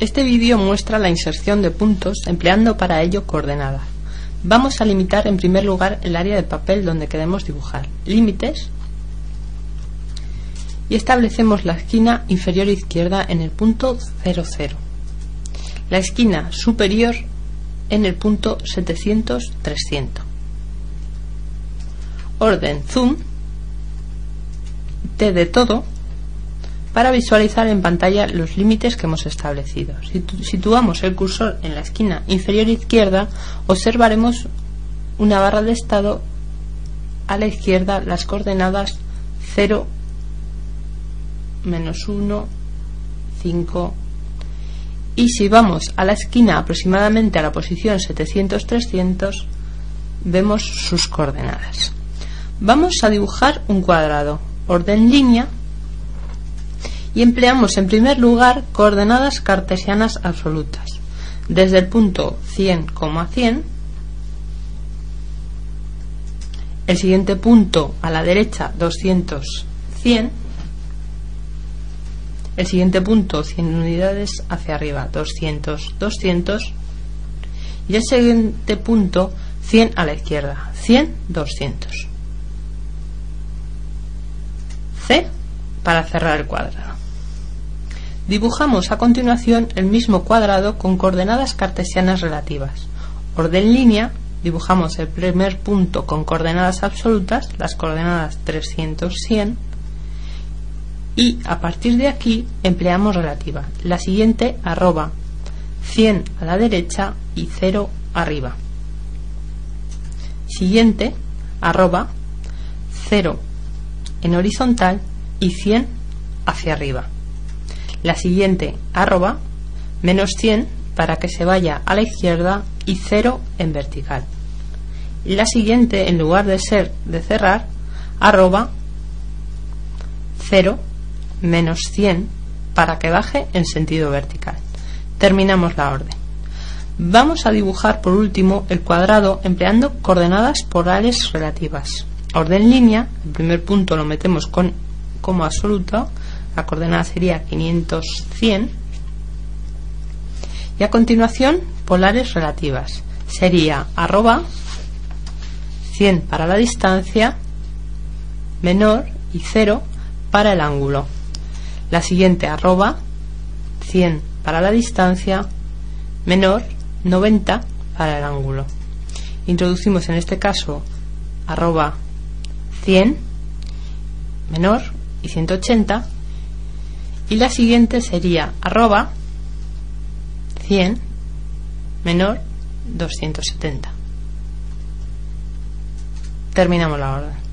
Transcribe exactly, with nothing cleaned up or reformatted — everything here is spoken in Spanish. Este vídeo muestra la inserción de puntos empleando para ello coordenadas. Vamos a limitar en primer lugar el área de papel donde queremos dibujar. Límites. Y establecemos la esquina inferior izquierda en el punto cero cero. La esquina superior en el punto setecientos trescientos. Orden zoom. T de todo. Para visualizar en pantalla los límites que hemos establecido. Si situamos el cursor en la esquina inferior izquierda, observaremos una barra de estado a la izquierda, las coordenadas cero, menos uno, cinco. Y si vamos a la esquina aproximadamente a la posición setecientos trescientos, vemos sus coordenadas. Vamos a dibujar un cuadrado. Orden línea. Y empleamos en primer lugar coordenadas cartesianas absolutas. Desde el punto cien coma cien, el siguiente punto a la derecha doscientos, cien, el siguiente punto cien unidades hacia arriba doscientos, doscientos y el siguiente punto cien a la izquierda cien, doscientos. C para cerrar el cuadrado. Dibujamos a continuación el mismo cuadrado con coordenadas cartesianas relativas. Orden línea, dibujamos el primer punto con coordenadas absolutas, las coordenadas trescientos, cien, y a partir de aquí empleamos relativa. La siguiente, arroba cien a la derecha y cero arriba. Siguiente, arroba cero en horizontal y cien hacia arriba. La siguiente, arroba, menos cien para que se vaya a la izquierda y cero en vertical. La siguiente, en lugar de ser de cerrar, arroba, cero, menos cien para que baje en sentido vertical. Terminamos la orden. Vamos a dibujar por último el cuadrado empleando coordenadas polares relativas. Orden línea, el primer punto lo metemos con como absoluto, la coordenada sería quinientos, cien, y a continuación polares relativas, sería arroba cien para la distancia menor y cero para el ángulo. La siguiente, arroba cien para la distancia menor, noventa para el ángulo. Introducimos en este caso arroba cien menor y ciento ochenta, y la siguiente sería arroba cien menor doscientos setenta. Terminamos la orden.